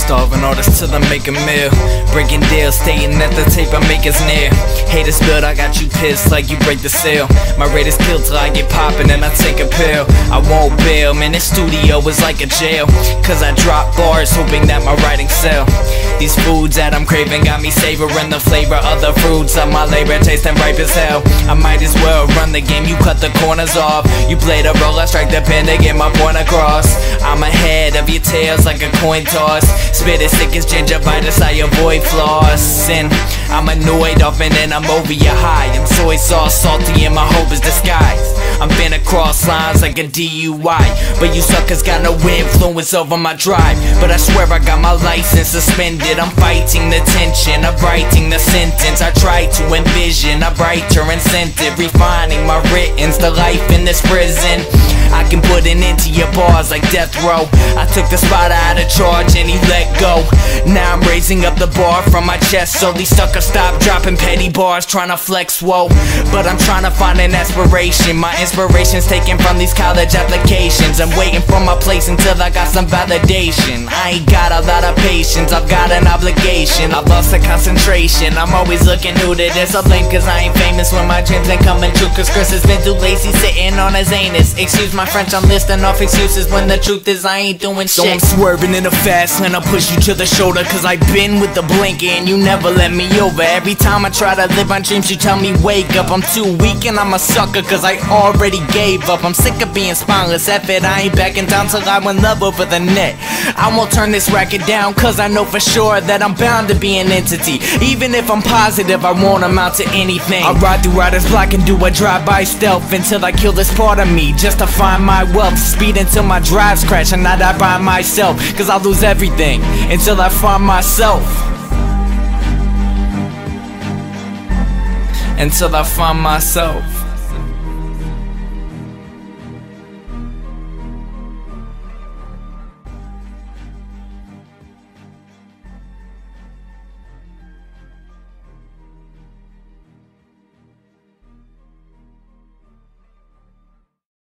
Starving artists till I make a meal. Breaking deals, staying at the tape, I make us near. Haters build, I got you pissed like you break the seal. My rate is killed till I get poppin' and I take a pill. I won't bail, man, this studio is like a jail. Cause I drop bars hoping that my writing sell. These foods that I'm craving got me savoring the flavor of the fruits of my labor, tasting ripe as hell. I might as well run the game, you cut the corners off. You play the role, I strike the pen to get my point across. I'm ahead of your tails like a coin toss. Spit as sick as gingivitis, I avoid flaws. And I'm annoyed often and I'm over your high. I'm soy sauce, salty and my hope is disguised. I'm bent across lines like a DUI. But you suckers got no influence over my drive. But I swear I got my license suspended. I'm fighting the tension, I'm writing the sentence. I try to envision a brighter incentive, refining my writtens, the life in this prison. I can put an end to your bars like death row. I took the spot out of charge and he let go. Now I'm raising up the bar from my chest, so these suckers stop dropping petty bars, trying to flex, whoa. But I'm trying to find an aspiration. My inspiration's taken from these college applications. I'm waiting for my place until I got some validation. I ain't got a lot of patience, I've got an obligation. I've lost the concentration, I'm always looking new to this. I blame cause I ain't famous when my dreams ain't coming true. Cause Chris has been too lazy sitting on his anus. Excuse my French, I'm listing off excuses when the truth is I ain't doing shit. So I'm swerving in the fast lane, I'll push you to the shoulder. Cause I've been with the blinker and you never let me over. Every time I try to live my dreams you tell me wake up. I'm too weak and I'm a sucker cause I already gave up. I'm sick of being spineless, F it, I ain't backing down till I win love over the net. I won't turn this racket down cause I know for sure that I'm bound to be an entity. Even if I'm positive I won't amount to anything. I ride through writer's block and do a drive by stealth until I kill this part of me just to find my wealth. Speed until my drives crash and I die by myself. Cause I'll lose everything until I find myself. Until I find myself.